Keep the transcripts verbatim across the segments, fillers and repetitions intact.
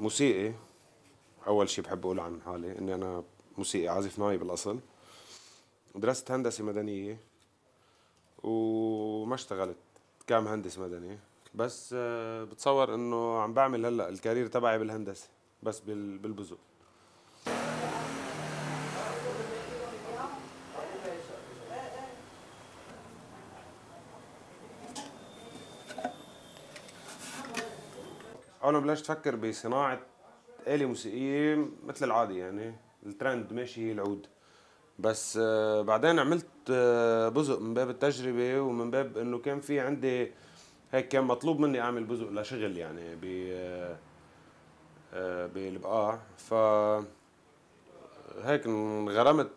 موسيقي. أول شيء بحب أقول عن حالي إني أنا موسيقي، عازف ناي بالأصل. درست هندسة مدنية وما اشتغلت كمهندس مدني، بس بتصور إنه عم بعمل هلأ الكارير تبعي بالهندسة بس بالبزوق. أنا بلشت أفكر بصناعة آلة موسيقية مثل العادي، يعني الترند ماشي العود. بس بعدين عملت بزق من باب التجربة ومن باب إنه كان في عندي هيك، كان مطلوب مني أعمل بزق لشغل يعني ب بالبقاع، فهيك انغرمت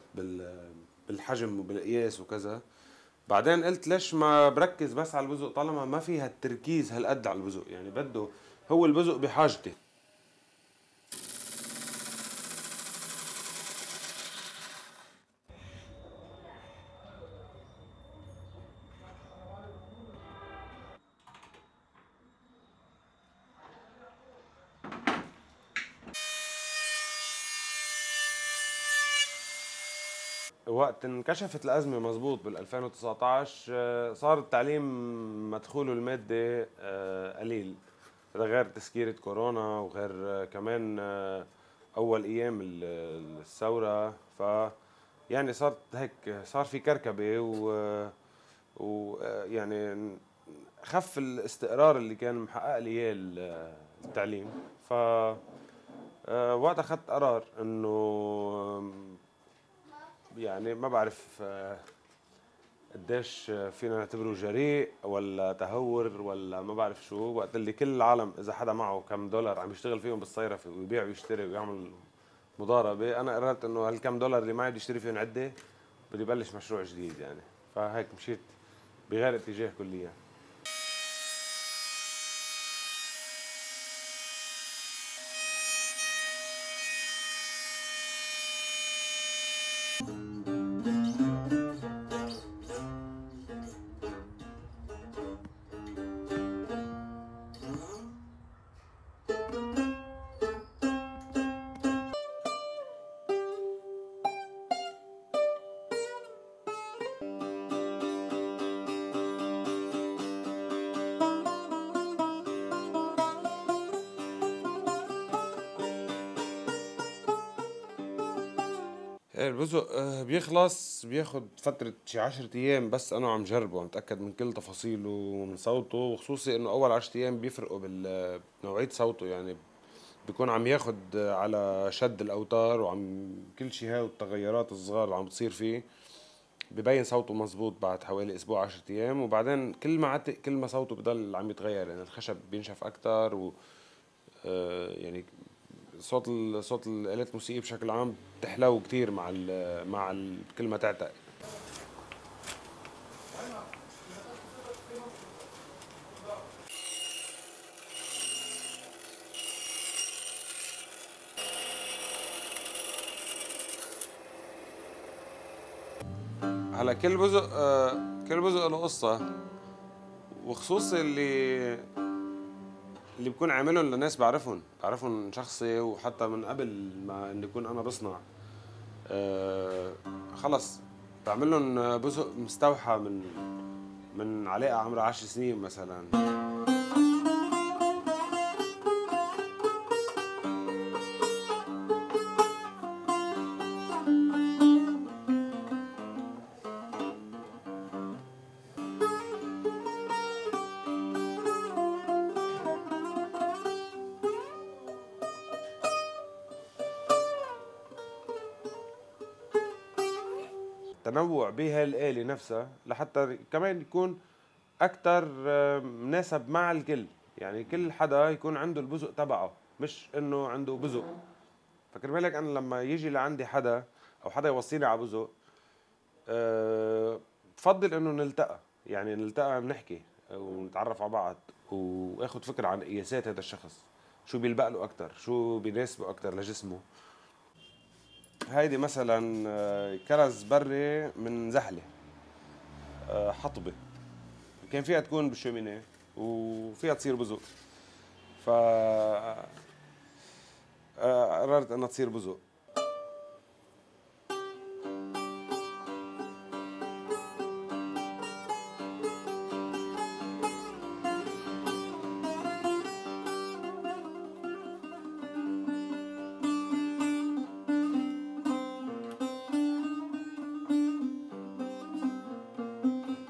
بالحجم وبالقياس وكذا. بعدين قلت ليش ما بركز بس على البزق طالما ما في هالتركيز هالقد على البزق، يعني بده هو البزق بحاجتي. وقت انكشفت الأزمة مظبوط بالألفين وتسعطعش صار التعليم مدخوله المادي قليل، هذا غير تسكيرة كورونا وغير كمان أول أيام الثورة. ف يعني صارت هيك، صار في كركبة و ويعني خف الاستقرار اللي كان محقق لي إياه التعليم. ف وقت أخذت قرار إنه يعني ما بعرف قديش فينا نعتبره جريء ولا تهور ولا ما بعرف شو، وقت اللي كل العالم اذا حدا معه كم دولار عم يشتغل فيهم بالصيرفه ويبيع ويشتري ويعمل مضاربه، انا قررت انه هالكم دولار اللي معي بدي اشتري فيهم عده، بدي بلش مشروع جديد يعني. فهيك مشيت بغير اتجاه كليا. البزق بيخلص بياخد فترة شي عشرة أيام بس أنا عم جربه، متأكد من كل تفاصيله ومن صوته، وخصوصي إنه أول عشرة أيام بيفرقوا بنوعية صوته، يعني بيكون عم ياخد على شد الأوتار وعم كل شي هاي والتغيرات الصغار اللي عم بتصير فيه ببين صوته مظبوط بعد حوالي أسبوع عشرة أيام. وبعدين كل ما عتق كل ما صوته بضل عم يتغير، يعني الخشب بينشف أكتر و يعني صوت صوت الآلات الموسيقية بشكل عام بتحلو كثير مع ال مع ال كل ما تعتق. هلا كل بزق كل بزق له قصة، وخصوصي اللي اللي بكون عاملهم لناس بعرفهم، بعرفهم شخصي وحتى من قبل ما اني اكون انا بصنع. أه خلص بعمل لهم بزق مستوحى من من علاقه عمرها عشر سنين مثلا. تنوع بهالآلة نفسها لحتى كمان يكون أكثر مناسب مع الكل، يعني كل حدا يكون عنده البزق تبعه، مش إنه عنده بزق. فكرمال هيك أنا لما يجي لعندي حدا أو حدا يوصيني على بزق أه بفضل إنه نلتقى، يعني نلتقى بنحكي ونتعرف على بعض وآخد فكرة عن قياسات هذا الشخص، شو بيلبق له أكثر، شو بيناسبه أكثر لجسمه. هيدي مثلا كرز بري من زحله حطبه، كان فيها تكون بالشومينيه وفيها تصير بزق. ف قررت انها تصير بزق.